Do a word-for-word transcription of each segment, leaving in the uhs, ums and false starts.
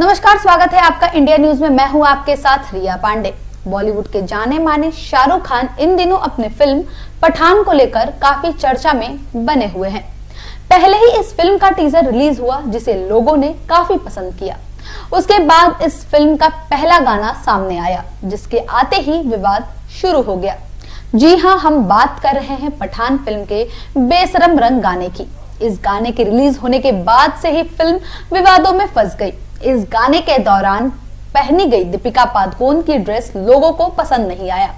नमस्कार, स्वागत है आपका इंडिया न्यूज में। मैं हूं आपके साथ रिया पांडे। बॉलीवुड के जाने माने शाहरुख खान इन दिनों अपनी फिल्म पठान को लेकर काफी चर्चा में बने हुए हैं। पहले ही इस फिल्म का टीजर रिलीज हुआ जिसे लोगों ने काफी पसंद किया। उसके बाद इस फिल्म का पहला गाना सामने आया जिसके आते ही विवाद शुरू हो गया। जी हाँ, हम बात कर रहे हैं पठान फिल्म के बेशर्म रंग गाने की। इस गाने के रिलीज होने के बाद से ही फिल्म विवादों में फंस गई। इस गाने के दौरान पहनी गई दीपिका पादुकोण की ड्रेस लोगों को पसंद नहीं आया,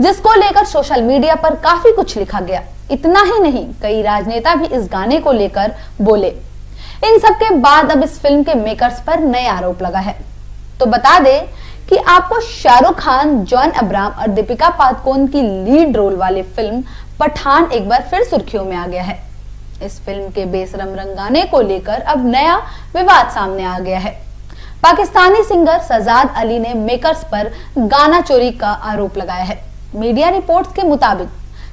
जिसको लेकर सोशल मीडिया पर काफी कुछ लिखा गया। इतना ही नहीं, कई राजनेता भी इस गाने को लेकर बोले। इन सब के बाद अब इस फिल्म के मेकर्स पर नए आरोप लगा है। तो बता दे कि आपको शाहरुख खान, जॉन अब्राहम और दीपिका पादुकोण की लीड रोल वाली फिल्म पठान एक बार फिर सुर्खियों में आ गया है। इस फिल्म के बेशर्म रंग गाने को लेकर अब नया विवाद सामने आ गया है। पाकिस्तानी सिंगर सजाद अली ने मेकर्स पर गाना चोरी का आरोप लगाया है। मीडिया रिपोर्ट्स के मुताबिक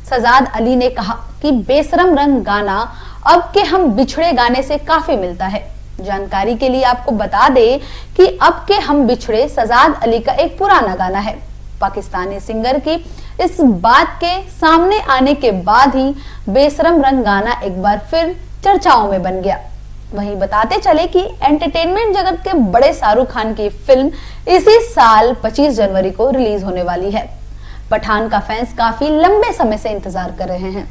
सजाद अली ने कहा कि बेशर्म रंग गाना अब के हम बिछड़े गाने से काफी मिलता है। जानकारी के लिए आपको बता दें कि अब के हम बिछड़े सजाद अली का एक पुराना गाना है। पाकिस्तानी सिंगर की इस बात के सामने आने के बाद ही बेशर्म रंग गाना एक बार फिर चर्चाओं में बन गया। वहीं बताते चले कि एंटरटेनमेंट जगत के बड़े शाहरुख खान की फिल्म इसी साल पच्चीस जनवरी को रिलीज होने वाली है। पठान का फैंस काफी लंबे समय से इंतजार कर रहे हैं।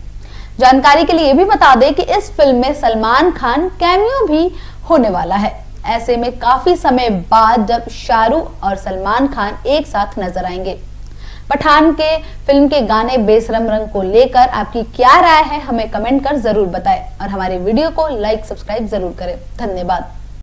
जानकारी के लिए ये भी बता दें कि इस फिल्म में सलमान खान कैमियो भी होने वाला है। ऐसे में काफी समय बाद जब शाहरुख और सलमान खान एक साथ नजर आएंगे। पठान के फिल्म के गाने बेशर्म रंग को लेकर आपकी क्या राय है, हमें कमेंट कर जरूर बताएं और हमारे वीडियो को लाइक सब्सक्राइब जरूर करें। धन्यवाद।